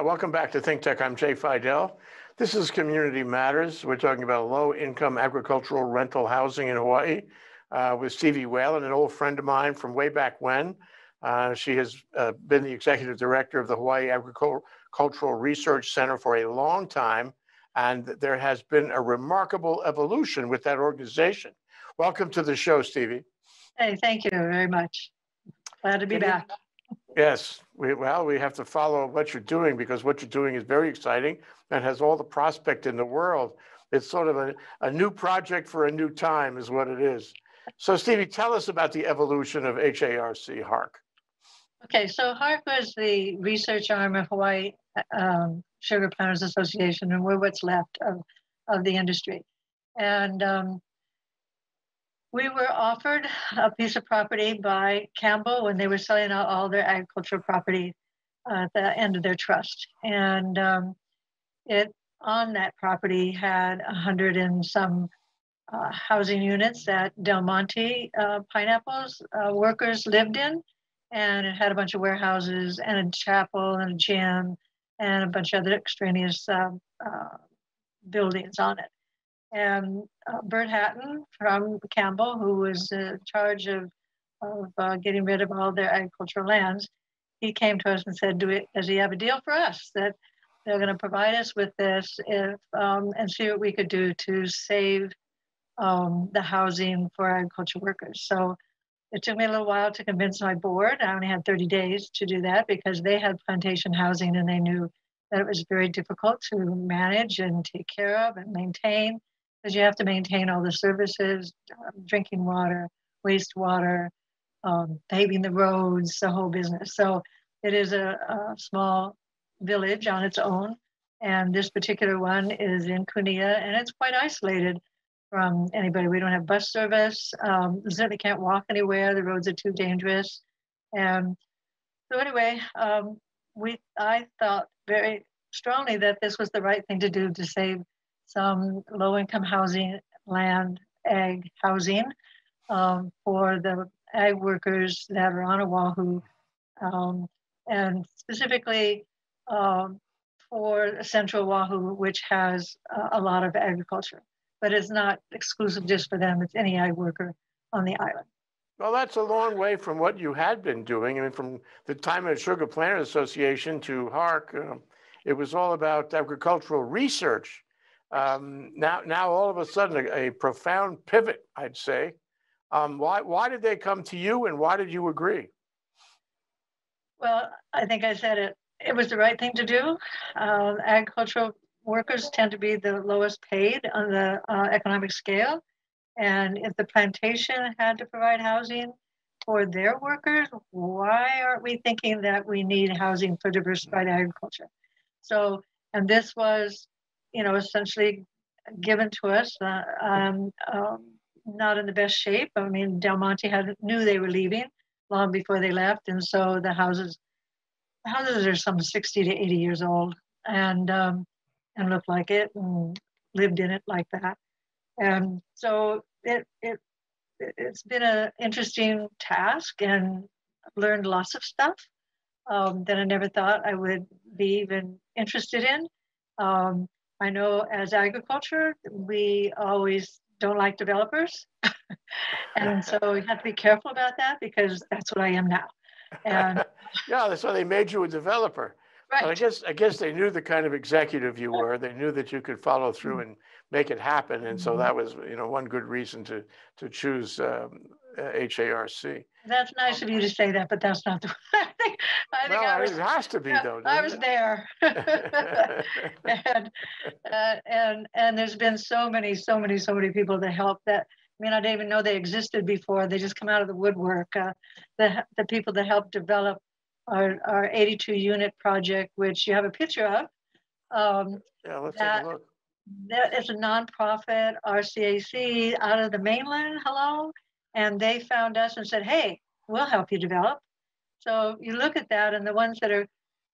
Welcome back to Think Tech. I'm Jay Fidel. This is Community Matters. We're talking about low-income agricultural rental housing in Hawaii with Stevie Whalen, an old friend of mine from way back when. She has been the executive director of the Hawaii Agricultural Research Center for a long time, and there has been a remarkable evolution with that organization. Welcome to the show, Stevie. Hey, thank you very much. Glad to be back. Yes, well, we have to follow what you're doing, because what you're doing is very exciting and has all the prospect in the world. It's sort of a new project for a new time is what it is. So Stevie, tell us about the evolution of HARC, HARC. Okay, so HARC was the research arm of Hawaii Sugar Planters Association, and we're what's left of the industry. And we were offered a piece of property by Campbell when they were selling out all their agricultural property at the end of their trust. And it on that property had 100 and some housing units that Del Monte pineapples workers lived in. And it had a bunch of warehouses and a chapel and a gym and a bunch of other extraneous buildings on it. And Bert Hatton from Campbell, who was in charge of getting rid of all their agricultural lands, he came to us and said, does he have a deal for us that they're going to provide us with this and see what we could do to save the housing for agricultural workers? So it took me a little while to convince my board. I only had 30 days to do that because they had plantation housing and they knew that it was very difficult to manage and take care of and maintain, because you have to maintain all the services, drinking water, wastewater, paving the roads, the whole business. So it is a small village on its own. And this particular one is in Kunia, and it's quite isolated from anybody. We don't have bus service. Certainly can't walk anywhere. The roads are too dangerous. And so anyway, I thought very strongly that this was the right thing to do to save some low-income housing, land, ag housing for the ag workers that are on Oahu, and specifically for Central Oahu, which has a lot of agriculture. But it's not exclusive just for them. It's any ag worker on the island. Well, that's a long way from what you had been doing. I mean, from the time of the Sugar Planters Association to HARC, it was all about agricultural research. Now all of a sudden, a profound pivot, I'd say. Why did they come to you, and why did you agree? Well, I think I said it. It was the right thing to do. Agricultural workers tend to be the lowest paid on the economic scale. And if the plantation had to provide housing for their workers, why aren't we thinking that we need housing for diversified agriculture? So, and this was, you know, essentially given to us, not in the best shape. I mean, Del Monte knew they were leaving long before they left. And so the houses are some 60 to 80 years old and looked like it and lived in it like that. And so it's been an interesting task, and I've learned lots of stuff that I never thought I would be even interested in. I know as agriculture, we always don't like developers. And so you have to be careful about that, because that's what I am now. And yeah, that's why they made you a developer. Right. I guess they knew the kind of executive you were. They knew that you could follow through and make it happen. And so that was, you know, one good reason to choose HARC. That's nice of you to say that, but that's not the way I think I was. It has to be, though. I was there. and there's been so many people that helped that. I mean, I didn't even know they existed before. They just come out of the woodwork. The people that helped develop our 82-unit project, which you have a picture of. Yeah, let's take a look. That is a nonprofit RCAC out of the mainland, hello. And they found us and said, hey, we'll help you develop. So you look at that, and the ones that are,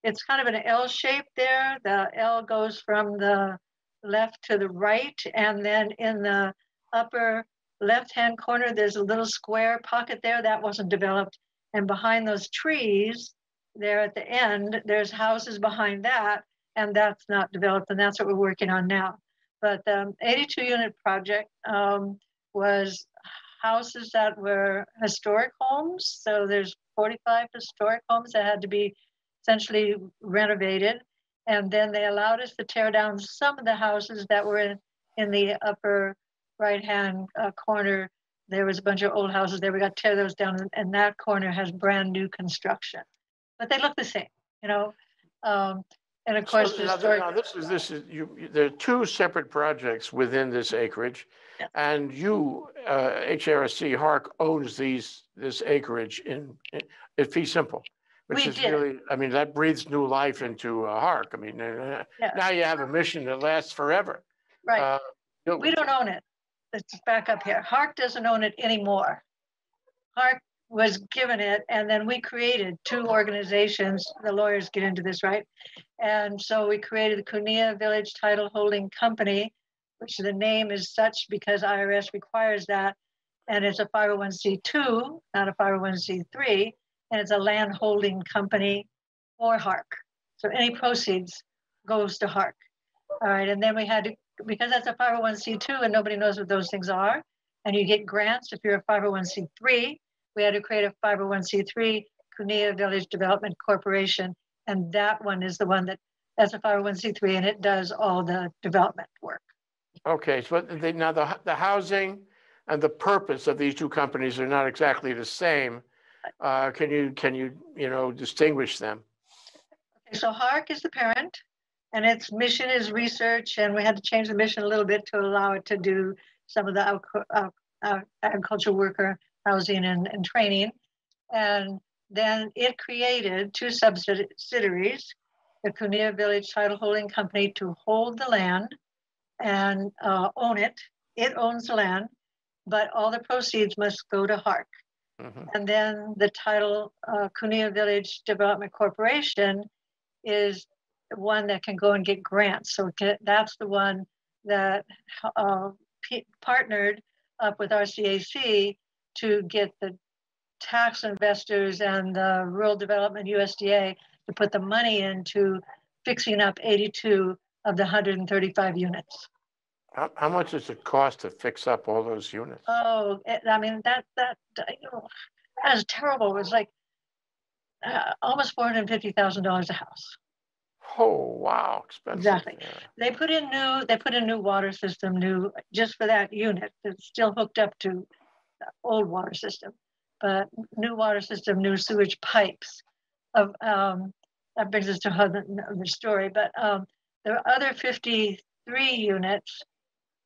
it's kind of an L shape there. The L goes from the left to the right. And then in the upper left-hand corner, there's a little square pocket there that wasn't developed. And behind those trees there at the end, there's houses behind that, and that's not developed, and that's what we're working on now. But the 82-unit project was houses that were historic homes. So there's 45 historic homes that had to be essentially renovated. And then they allowed us to tear down some of the houses that were in the upper right-hand corner. There was a bunch of old houses there. We got to tear those down, and that corner has brand new construction. But they look the same, you know. And of course, so, there are two separate projects within this acreage, yeah. And you, HRSC Hark, owns this acreage in fee simple, which we did. Really, I mean, that breathes new life into Hark. I mean, yeah. Now you have a mission that lasts forever. Right. We don't own it. Let's back up here. Hark doesn't own it anymore. Hark was given it, and then we created two organizations. The lawyers get into this, right? And so we created the Kunia Village Title Holding Company, which the name is such because IRS requires that, and it's a 501c2, not a 501c3, and it's a land holding company for Hark. So any proceeds goes to Hark. All right, and then we had to, because that's a 501c2 and nobody knows what those things are, and you get grants if you're a 501c3, we had to create a 501c3 Kunia Village Development Corporation, and that one is the one that's a 501c3, and it does all the development work. Okay, so now the housing and the purpose of these two companies are not exactly the same. Can you distinguish them? Okay, so Hark is the parent, and its mission is research, and we had to change the mission a little bit to allow it to do some of the agriculture worker housing and training. And then it created two subsidiaries, the Kunia Village Title Holding Company to hold the land and own it. It owns the land, but all the proceeds must go to Hark. Mm-hmm. And then the title Kunia Village Development Corporation is one that can go and get grants. So that's the one that partnered up with RCAC to get the tax investors and the rural development USDA to put the money into fixing up 82 of the 135 units. How much does it cost to fix up all those units? Oh, I mean, that is terrible. It was like almost $450,000 a house. Oh, wow, expensive. Exactly. Yeah. They put in new water system, new just for that unit. It's still hooked up to old water system, but new water system, new sewage pipes. That brings us to another story, but the other 53 units,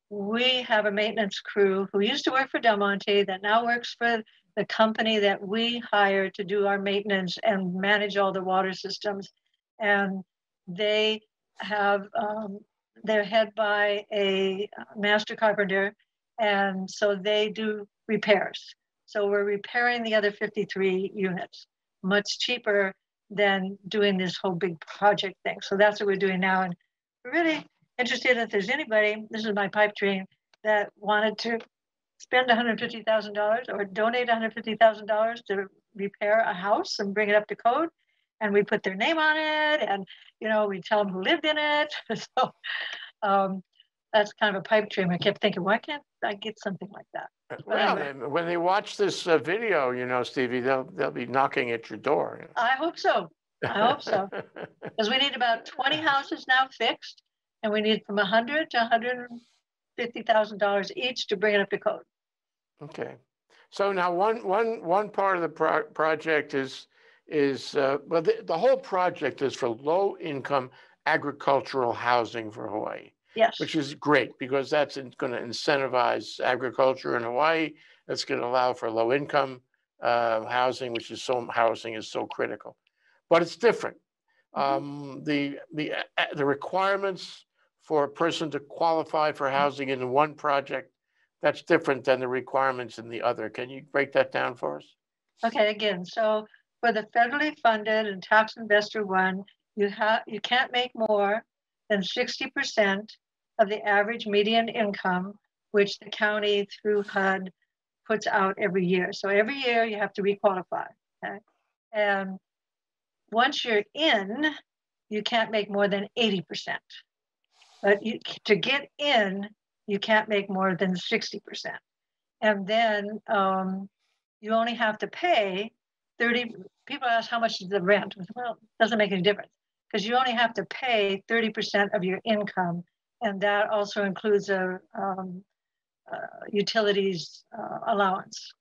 we have a maintenance crew who used to work for Del Monte that now works for the company that we hire to do our maintenance and manage all the water systems. And they have, they're head by a master carpenter, and so they do repairs. So we're repairing the other 53 units, much cheaper than doing this whole big project thing. So that's what we're doing now. And we're really interested if there's anybody, this is my pipe dream, that wanted to spend $150,000 or donate $150,000 to repair a house and bring it up to code. And we put their name on it, and, you know, we tell them who lived in it. So that's kind of a pipe dream. I kept thinking, why can't I get something like that? Well, anyway, when they watch this video, you know, Stevie, they'll be knocking at your door. You know? I hope so. I hope so. Because we need about 20 houses now fixed, and we need from $100,000 to $150,000 each to bring it up to code. Okay. So now one part of the project is the whole project is for low-income agricultural housing for Hawaii. Yes. Which is great, because that's going to incentivize agriculture in Hawaii. That's going to allow for low-income housing, which is so critical. But it's different. The requirements for a person to qualify for housing in one project, that's different than the requirements in the other. Can you break that down for us? Okay. Again, so for the federally funded and tax investor one, you can't make more than 60% of the average median income, which the county through HUD puts out every year. So every year you have to requalify. Okay? And once you're in, you can't make more than 80%. But you, to get in, you can't make more than 60%. And then you only have to pay 30. People ask, how much is the rent? Well, it doesn't make any difference, because you only have to pay 30% of your income. And that also includes a utilities allowance.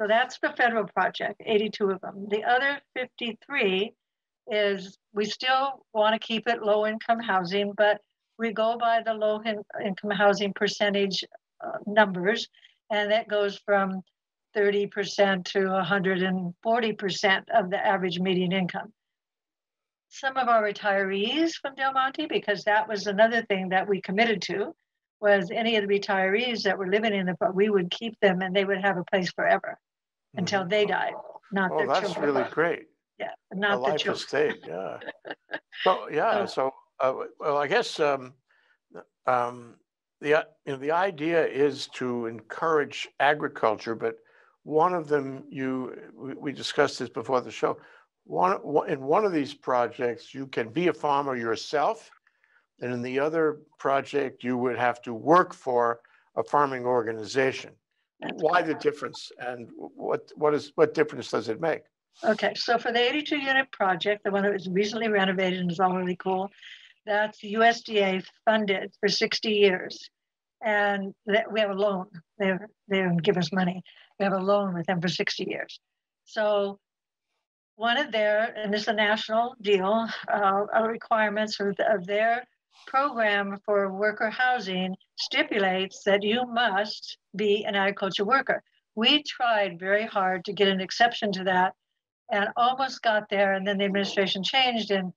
So that's the federal project, 82 of them. The other 53 is, we still want to keep it low income housing, but we go by the low income housing percentage numbers. And that goes from 30% to 140% of the average median income. Some of our retirees from Del Monte, because that was another thing that we committed to, was any of the retirees that were living in the, we would keep them and they would have a place forever until they died, not their children. Oh, that's really great. Yeah, not the children. A life estate, yeah. So, yeah, so, well, I guess the idea is to encourage agriculture, but one of them, we discussed this before the show, in one of these projects, you can be a farmer yourself, and in the other project, you would have to work for a farming organization. That's why correct. The difference, and what difference does it make? Okay, so for the 82-unit project, the one that was recently renovated and is all really cool, that's USDA funded for 60 years. And that we have a loan. They don't give us money. We have a loan with them for 60 years. So one of their, and this is a national deal, requirements of their program for worker housing stipulates that you must be an agriculture worker. We tried very hard to get an exception to that and almost got there. And then the administration changed and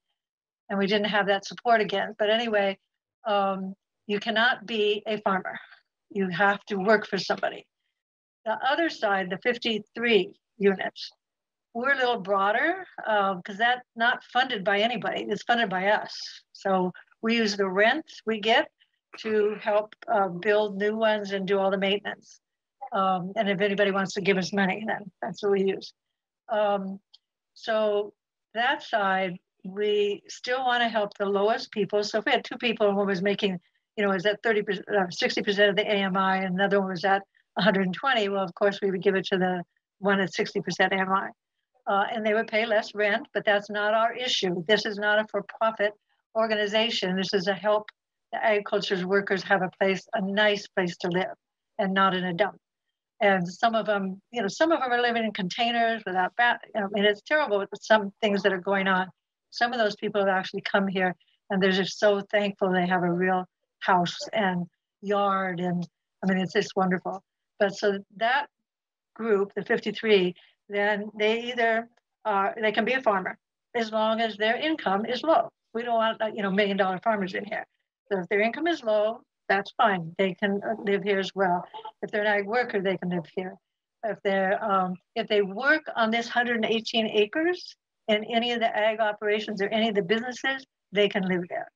we didn't have that support again. But anyway, you cannot be a farmer. You have to work for somebody. The other side, the 53 units, we're a little broader because that's not funded by anybody. It's funded by us. So we use the rent we get to help build new ones and do all the maintenance. And if anybody wants to give us money, then that's what we use. So that side, we still want to help the lowest people. So if we had two people and one was making, you know, is that 30%, 60% of the AMI, and another one was at 120, well, of course, we would give it to the one at 60% AMI. And they would pay less rent, but that's not our issue. This is not a for-profit organization. This is a help the agriculture workers have a place, a nice place to live and not in a dump. And some of them, you know, some of them are living in containers without, and it's terrible with some things that are going on. Some of those people have actually come here and they're just so thankful they have a real house and yard. And I mean, it's just wonderful. But so that group, the 53, then they either are, they can be a farmer as long as their income is low. We don't want, you know, million-dollar farmers in here. So if their income is low, that's fine. They can live here as well. If they're an ag worker, they can live here. If they're, if they work on this 118 acres, in any of the ag operations or any of the businesses, they can live there.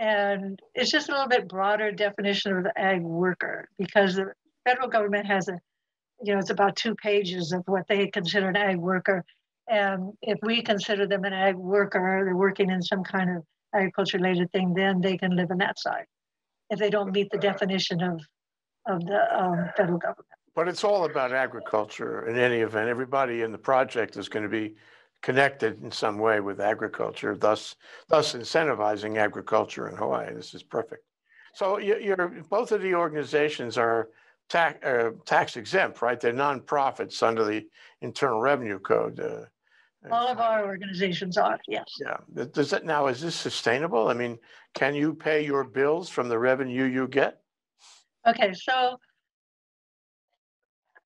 And it's just a little bit broader definition of the ag worker, because the federal government has a, you know, it's about 2 pages of what they consider an ag worker. And if we consider them an ag worker, they're working in some kind of agriculture-related thing, then they can live on that side if they don't meet the definition of the federal government. But it's all about agriculture in any event. Everybody in the project is going to be connected in some way with agriculture, thus incentivizing agriculture in Hawaii. This is perfect. So both of the organizations are tax exempt, right? They're nonprofits under the Internal Revenue Code. All of our organizations are, yes. Yeah. Does that, now, is this sustainable? I mean, can you pay your bills from the revenue you get? Okay, so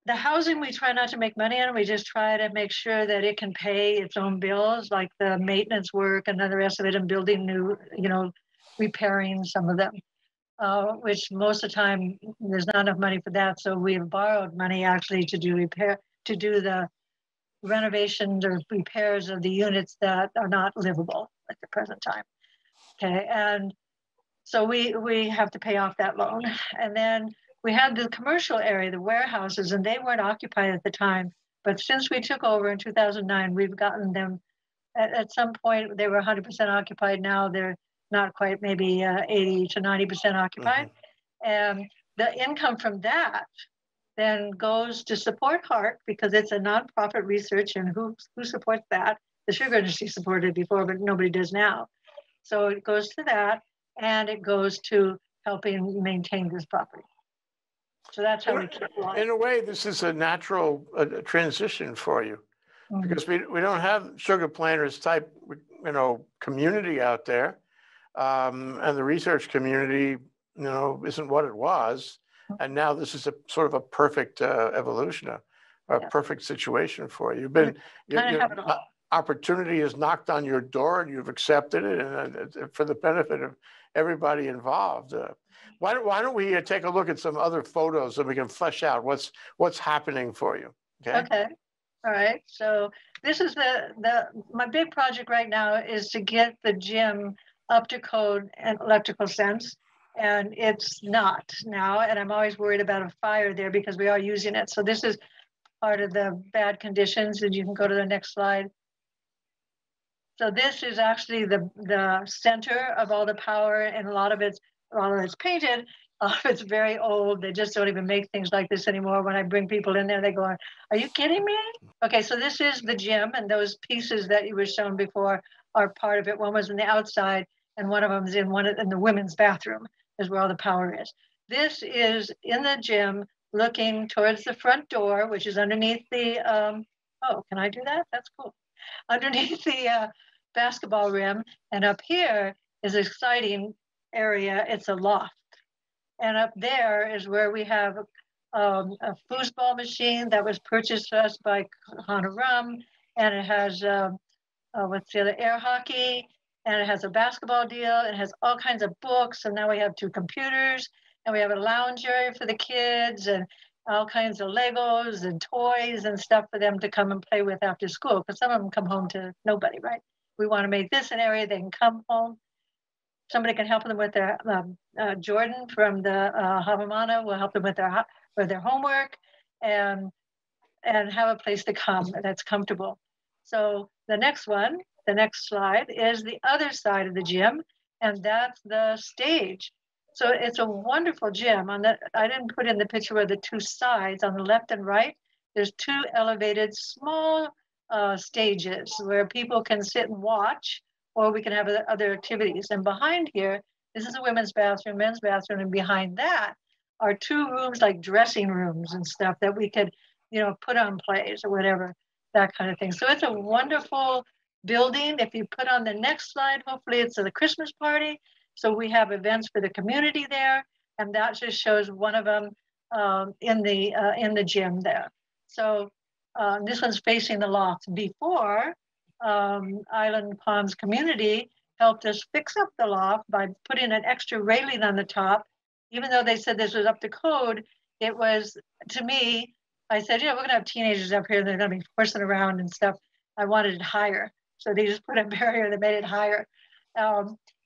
the housing, we try not to make money on. We just try to make sure that it can pay its own bills, like the maintenance work and the rest of it, and building new, you know, repairing some of them, which most of the time there's not enough money for that. So we've borrowed money actually to do repair, to do the renovations or repairs of the units that are not livable at the present time. Okay, and so we have to pay off that loan, and then we had the commercial area, the warehouses, and they weren't occupied at the time. But since we took over in 2009, we've gotten them at some point they were 100% occupied. Now they're not quite, maybe 80 to 90% occupied. Mm-hmm. And the income from that then goes to support HARC, because it's a nonprofit research, and who supports that? The sugar industry supported before, but nobody does now. So it goes to that, and it goes to helping maintain this property. So that's how we keep going. In a way, this is a natural transition for you, mm-hmm. because we don't have sugar planters type, you know, community out there, and the research community, you know, isn't what it was, and now this is a sort of a perfect evolution, a perfect situation for you. You've been opportunity has knocked on your door, and you've accepted it, and for the benefit of everybody involved. Why don't we take a look at some other photos, and we can flesh out what's happening for you? Okay. Okay. All right. So this is my big project right now is to get the gym up to code in electrical sense, and it's not now. And I'm always worried about a fire there because we are using it. So this is part of the bad conditions, and you can go to the next slide. So this is actually the center of all the power, and a lot of it's painted, a lot of it's very old. They just don't even make things like this anymore. When I bring people in there, they go, are you kidding me? Okay, so this is the gym, and those pieces that you were shown before are part of it. One was in the outside, and one of them is in the women's bathroom is where all the power is. This is in the gym looking towards the front door, which is underneath the, oh, can I do that? That's cool. Underneath the basketball rim, and up here is an exciting area. It's a loft, and up there is where we have a foosball machine that was purchased to us by Honorum, and it has air hockey, and it has a basketball deal. It has all kinds of books, and now we have 2 computers, and we have a lounge area for the kids, and all kinds of Legos and toys and stuff for them to come and play with after school, because some of them come home to nobody, right? We want to make this an area they can come home. Somebody can help them with their, Jordan from the Havamana will help them with their homework, and have a place to come that's comfortable. So the next slide is the other side of the gym, and that's the stage. So it's a wonderful gym. I didn't put in the picture of the 2 sides on the left and right. There's 2 elevated small stages where people can sit and watch, or we can have other activities. And behind here, this is a women's bathroom, men's bathroom, and behind that are 2 rooms like dressing rooms and stuff that we could, you know, put on plays or whatever, that kind of thing. So it's a wonderful building. If you put on the next slide, hopefully it's the Christmas party. So we have events for the community there, and that just shows one of them in the gym there. So this one's facing the loft. Before, Island Palms Community helped us fix up the loft by putting an extra railing on the top. Even though they said this was up to code, it was, to me, I said, yeah, we're gonna have teenagers up here, they're gonna be horsing around and stuff. I wanted it higher. So they just put a barrier that made it higher.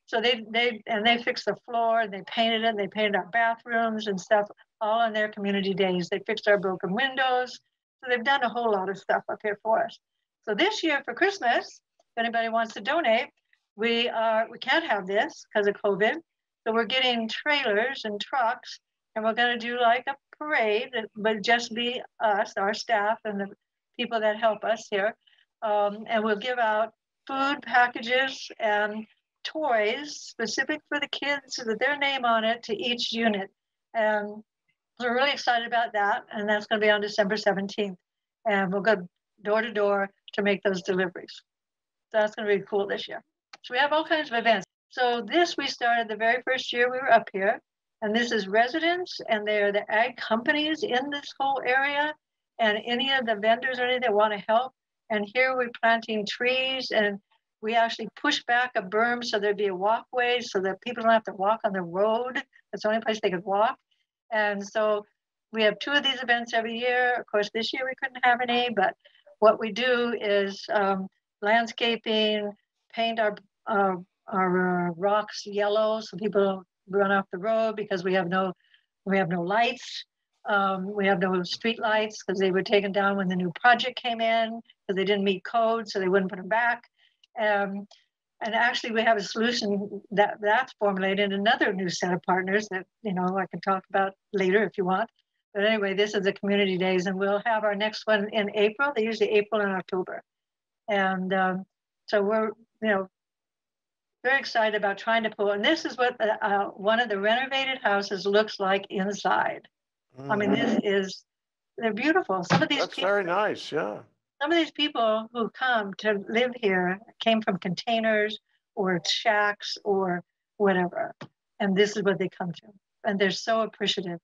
So they fixed the floor, and they painted it, and they painted our bathrooms and stuff, all on their community days. They fixed our broken windows. So they've done a whole lot of stuff up here for us. So this year for Christmas, if anybody wants to donate, we can't have this because of COVID. So we're getting trailers and trucks, and we're gonna do like a parade, but just be us, our staff, and the people that help us here. And we'll give out food packages and toys specific for the kids with their name on it to each unit. And we're really excited about that. And that's going to be on December 17th. And we'll go door to door to make those deliveries. So that's going to be cool this year. So we have all kinds of events. So this we started the very first year we were up here. And this is residents, and they are the ag companies in this whole area, and any of the vendors or anything that want to help. And here we're planting trees, and we actually push back a berm so there'd be a walkway so that people don't have to walk on the road. That's the only place they could walk. And so we have 2 of these events every year. Of course, this year we couldn't have any, but what we do is landscaping, paint our rocks yellow so people don't run off the road, because we have no lights. We have no street lights because they were taken down when the new project came in because they didn't meet code, so they wouldn't put them back. And actually, we have a solution that that's formulated, another new set of partners that, you know, I can talk about later if you want. But anyway, this is the community days, and we'll have our next one in April. They're usually April and October. And so we're, you know, very excited about trying to pull. And this is what one of the renovated houses looks like inside. I mean, this is, they're beautiful. Some of these people, very nice, yeah. Some of these people who come to live here came from containers or shacks or whatever. And this is what they come to. And they're so appreciative.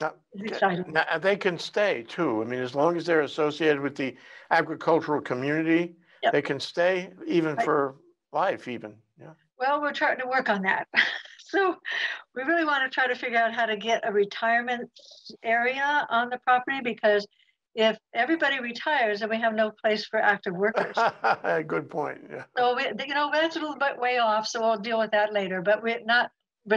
So it's exciting. Now, they can stay too. I mean, as long as they're associated with the agricultural community, yep, they can stay even for life even. Yeah. Well, we're trying to work on that. So we really want to try to figure out how to get a retirement area on the property, because if everybody retires, then we have no place for active workers. Good point. Yeah. So, you know, that's a little bit way off, so we'll deal with that later. But we're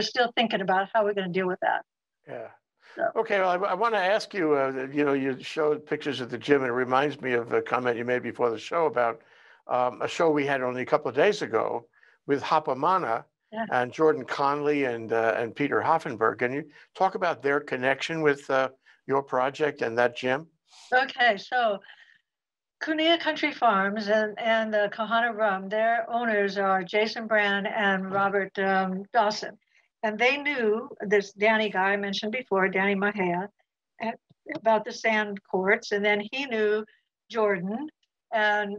still thinking about how we're going to deal with that. Yeah. So. Okay. Well, I want to ask you, you know, you showed pictures at the gym, and it reminds me of a comment you made before the show about a show we had only a couple of days ago with Havamana, yeah, and Jordan Conley and Peter Hoffenberg. Can you talk about their connection with your project and that gym? Okay, so Kunia Country Farms and the Kahana Rum, their owners are Jason Brand and Robert Dawson. And they knew this Danny guy I mentioned before, Danny Mahea, about the sand courts. And then he knew Jordan. And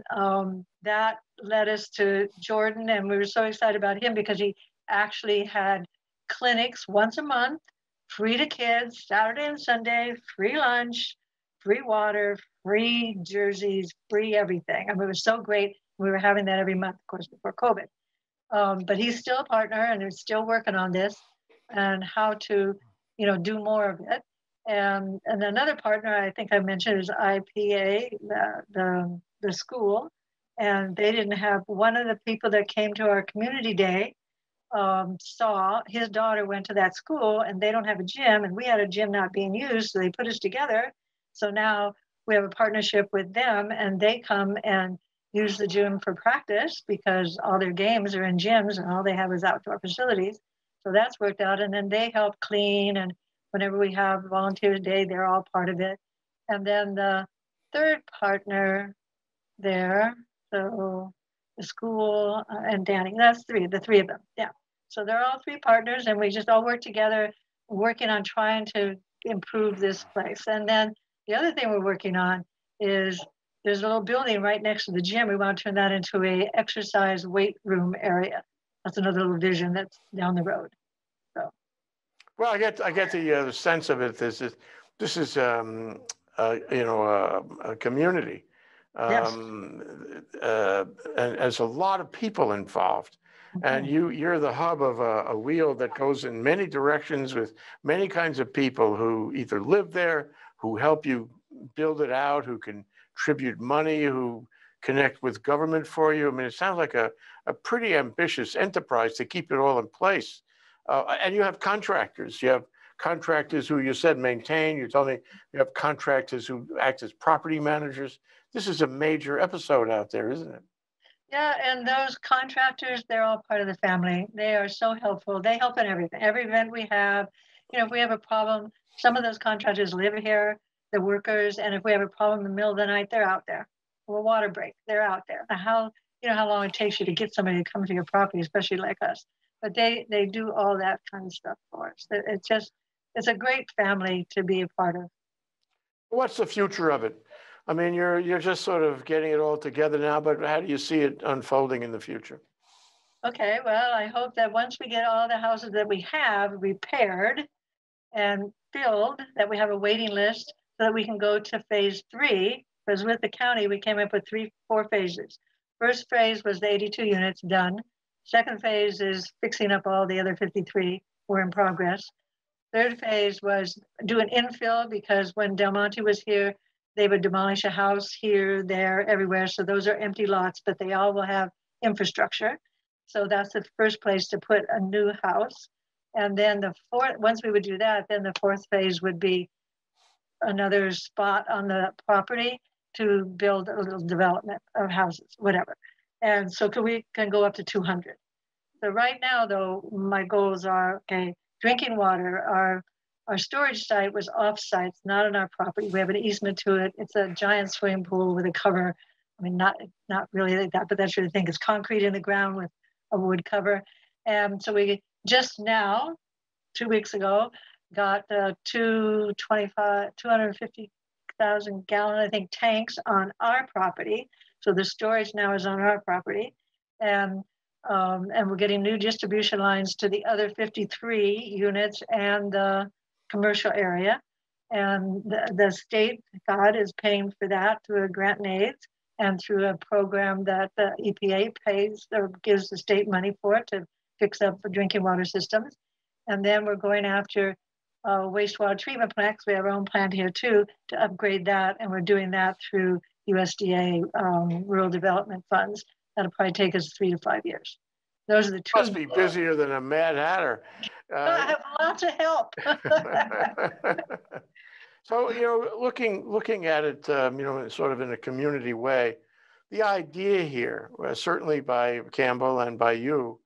that led us to Jordan. And we were so excited about him because he actually had clinics once a month, free to kids, Saturday and Sunday, free lunch, free water, free jerseys, free everything. I mean, it was so great. We were having that every month, of course, before COVID. But he's still a partner and is still working on this and how to, you know, do more of it. And another partner I think I mentioned is IPA, the school. And they didn't have, one of the people that came to our community day saw his daughter went to that school and they don't have a gym, and we had a gym not being used. So they put us together. So now we have a partnership with them, and they come and use the gym for practice because all their games are in gyms and all they have is outdoor facilities. So that's worked out. And then they help clean, and whenever we have volunteer day, they're all part of it. And then the third partner there, so the school and Danny, that's the three of them. Yeah. So they're all three partners, and we just all work together, working on trying to improve this place. And then the other thing we're working on is there's a little building right next to the gym. We want to turn that into an exercise weight room area. That's another little vision that's down the road. So, well, I get the sense of it. This is you know, a community, yes, and there's a lot of people involved. Mm-hmm. And you're the hub of a wheel that goes in many directions with many kinds of people who either live there, who help you build it out, who can contribute money, who connect with government for you. I mean, it sounds like a pretty ambitious enterprise to keep it all in place. And you have contractors. You have contractors who you said maintain. You told me you have contractors who act as property managers. This is a major episode out there, isn't it? Yeah, and those contractors, they're all part of the family. They are so helpful. They help in everything. Every event we have, you know, if we have a problem, some of those contractors live here, the workers, and if we have a problem in the middle of the night, they're out there. Or a water break, they're out there. Now, how long it takes you to get somebody to come to your property, especially like us. But they do all that kind of stuff for us. It's just, it's a great family to be a part of. What's the future of it? I mean, you're just sort of getting it all together now, but how do you see it unfolding in the future? Okay, well, I hope that once we get all the houses that we have repaired and build, that we have a waiting list so that we can go to phase 3, because with the county, we came up with 4 phases. First phase was the 82 units done. Second phase is fixing up all the other 53 were in progress. Third phase was do an infill, because when Del Monte was here, they would demolish a house here, there, everywhere. So those are empty lots, but they all will have infrastructure. So that's the first place to put a new house. And then once we would do that, then the fourth phase would be another spot on the property to build a little development of houses, whatever. And so we can go up to 200. So right now, though, my goals are, okay, drinking water, our storage site was off-site, it's not on our property. We have an easement to it. It's a giant swimming pool with a cover. I mean, not really like that, but that's really the thing. It's concrete in the ground with a wood cover. And so we just now, 2 weeks ago, got 250,000 gallon, I think, tanks on our property. So the storage now is on our property. And we're getting new distribution lines to the other 53 units and the commercial area. And the state, God, is paying for that through a grant and aids and through a program that the EPA pays or gives the state money for it to fix up the drinking water systems. And then we're going after wastewater treatment plants. We have our own plant here too, to upgrade that. And we're doing that through USDA rural development funds. That'll probably take us 3 to 5 years. Those are the two. Must be busier than a Mad Hatter. I have lots of help. So, you know, looking at it, you know, sort of in a community way, the idea here, certainly by Campbell and by you,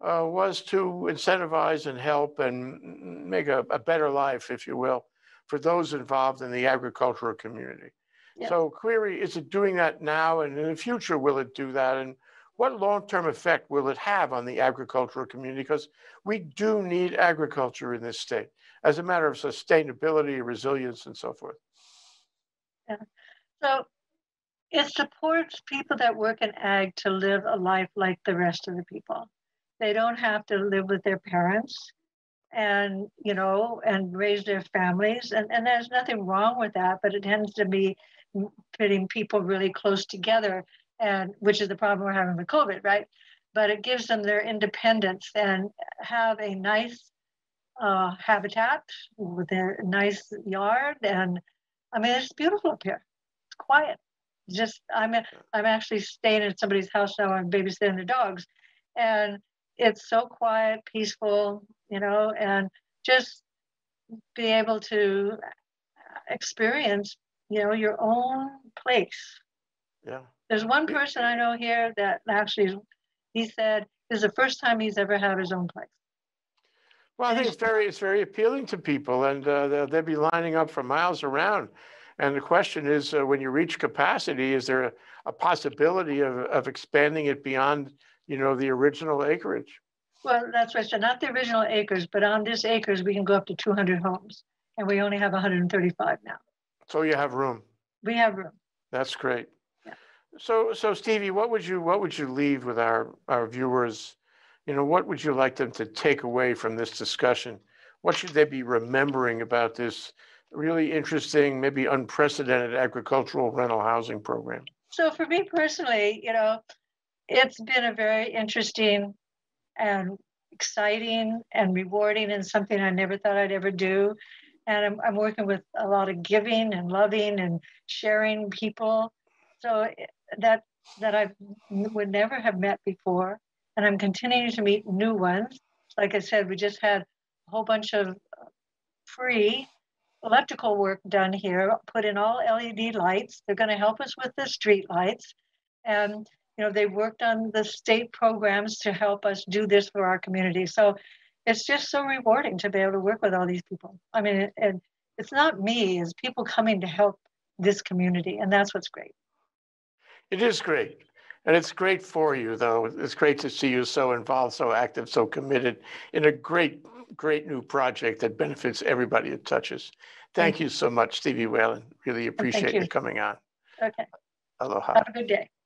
was to incentivize and help and make a better life, if you will, for those involved in the agricultural community. Yep. So query, is it doing that now? And in the future, will it do that? And what long-term effect will it have on the agricultural community? Because we do need agriculture in this state as a matter of sustainability, resilience, and so forth. Yeah. So it supports people that work in ag to live a life like the rest of the people. They don't have to live with their parents and, you know, and raise their families. And there's nothing wrong with that, but it tends to be putting people really close together, and which is the problem we're having with COVID, right? But it gives them their independence and have a nice habitat with a nice yard. And I mean, it's beautiful up here. It's quiet. It's just, I'm actually staying at somebody's house now and babysitting their dogs. And it's so quiet, peaceful, you know, and just be able to experience, you know, your own place. Yeah. There's one person I know here that actually, he said, this is the first time he's ever had his own place. Well, I think it's very appealing to people, and they'll be lining up for miles around. And the question is, when you reach capacity, is there a possibility of expanding it beyond, you know, the original acreage? Well, that's right. So not the original acres, but on this acres, we can go up to 200 homes, and we only have 135 now. So you have room. We have room. That's great. Yeah. So Stevie, what would you leave with our viewers? You know, what would you like them to take away from this discussion? What should they be remembering about this really interesting, maybe unprecedented agricultural rental housing program? So for me personally, you know, it's been a very interesting and exciting and rewarding and something I never thought I'd ever do. And I'm working with a lot of giving and loving and sharing people, so that I would never have met before. And I'm continuing to meet new ones. Like I said, we just had a whole bunch of free electrical work done here, put in all LED lights. They're going to help us with the street lights. And you know, they worked on the state programs to help us do this for our community. So it's just so rewarding to be able to work with all these people. I mean, and it's not me, it's people coming to help this community. And that's what's great. It is great. And it's great for you, though. It's great to see you so involved, so active, so committed in a great, great new project that benefits everybody it touches. Thank you so much, Stevie Whalen. Really appreciate you coming on. Okay. Aloha. Have a good day.